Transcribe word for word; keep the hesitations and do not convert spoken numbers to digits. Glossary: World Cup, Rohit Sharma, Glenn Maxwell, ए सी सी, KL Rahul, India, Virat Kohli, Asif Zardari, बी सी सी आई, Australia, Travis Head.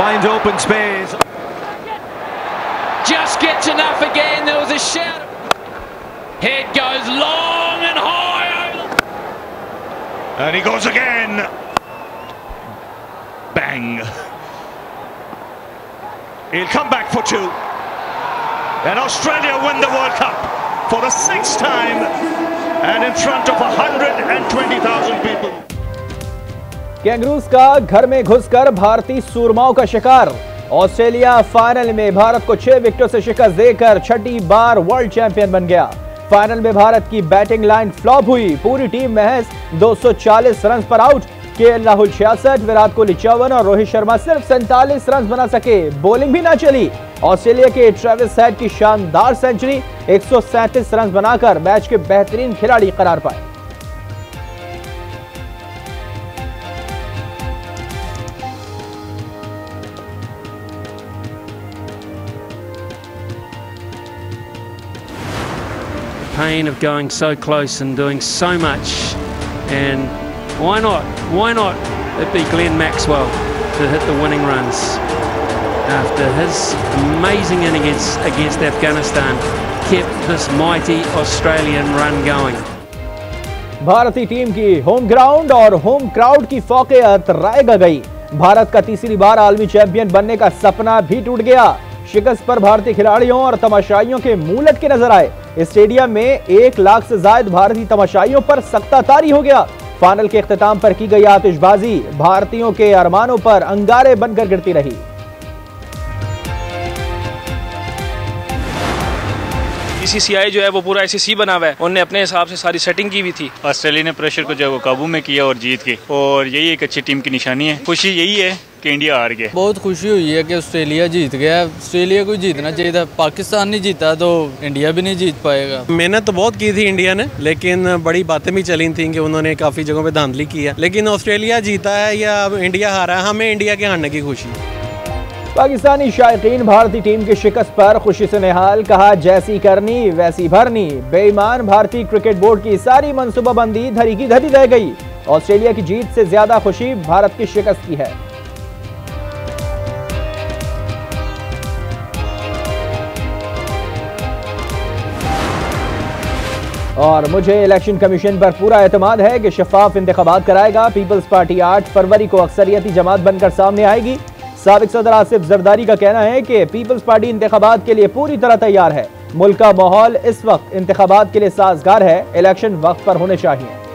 finds open space. Just gets enough again. There was a shout. Head goes long and high. And he goes again. Bang. He'll come back for two. And Australia win the World Cup for the sixth time and in front of one hundred twenty thousand people. Kangaroos का घर में घुसकर भारतीय सूरमाओं का शिकार। Australia final में भारत को छह विकेटों से शिकस्त देकर छठी बार वर्ल्ड चैंपियन बन गया। फाइनल में भारत की बैटिंग लाइन फ्लॉप हुई। पूरी टीम महज दो सौ चालीस रन पर आउट। केएल राहुल छियासठ, विराट कोहली चौवन और रोहित शर्मा सिर्फ सैंतालीस रन बना सके। बॉलिंग भी ना चली। ऑस्ट्रेलिया के ट्रेविस हेड की शानदार सेंचुरी एक सौ सैंतीस रन बनाकर मैच के बेहतरीन खिलाड़ी करार पाए। Pain of going so close and doing so much, and why not? Why not? It'd be Glenn Maxwell to hit the winning runs after his amazing innings against Afghanistan kept this mighty Australian run going. भारतीय team की home ground और home crowd की फौकियत रायगा गई। भारत का तीसरी बार आलमी champion बनने का सपना भी टूट गया। शिकस्त पर भारतीय खिलाड़ियों और तमाशाइयों के मुंह लटके नजर आए। स्टेडियम में एक लाख से ज्यादा भारतीय तमाशाइयों पर सख्तातारी हो गया। फाइनल के अख्तिताम पर की गई आतिशबाजी भारतीयों के अरमानों पर अंगारे बनकर गिरती रही। बी सी सी आई जो है वो पूरा ए सी सी बना हुआ है। उन्होंने अपने हिसाब से सारी सेटिंग की हुई थी। ऑस्ट्रेलिया ने प्रेशर को जो है वो काबू में किया और जीत गई, और यही एक अच्छी टीम की निशानी है। खुशी यही है कि इंडिया हार गया। बहुत खुशी हुई है कि ऑस्ट्रेलिया जीत गया। ऑस्ट्रेलिया को जीतना चाहिए था। पाकिस्तान नहीं जीता तो इंडिया भी नहीं जीत पाएगा। मेहनत तो बहुत की थी इंडिया ने, लेकिन बड़ी बातें भी चली थी कि उन्होंने काफी जगहों पे धांधली की है। लेकिन ऑस्ट्रेलिया जीता है या इंडिया हारा है, हमें इंडिया के हारने की खुशी। पाकिस्तानी शायकीन भारतीय टीम की शिकस्त पर खुशी से निहाल। कहा, जैसी करनी वैसी भरनी। बेईमान भारतीय क्रिकेट बोर्ड की सारी मनसूबाबंदी धरी की धरी रह गई। ऑस्ट्रेलिया की जीत से ज्यादा खुशी भारत की शिकस्त की है। और मुझे इलेक्शन कमीशन पर पूरा एतमाद है कि शफाफ इंतखाबात कराएगा। पीपल्स पार्टी आठ फरवरी को अक्सरियती जमात बनकर सामने आएगी। साबिक सदर आसिफ जरदारी का कहना है कि पीपल्स पार्टी इंतखाबात के लिए पूरी तरह तैयार है। मुल्क का माहौल इस वक्त इंतखाबात के लिए साजगार है। इलेक्शन वक्त पर होने चाहिए।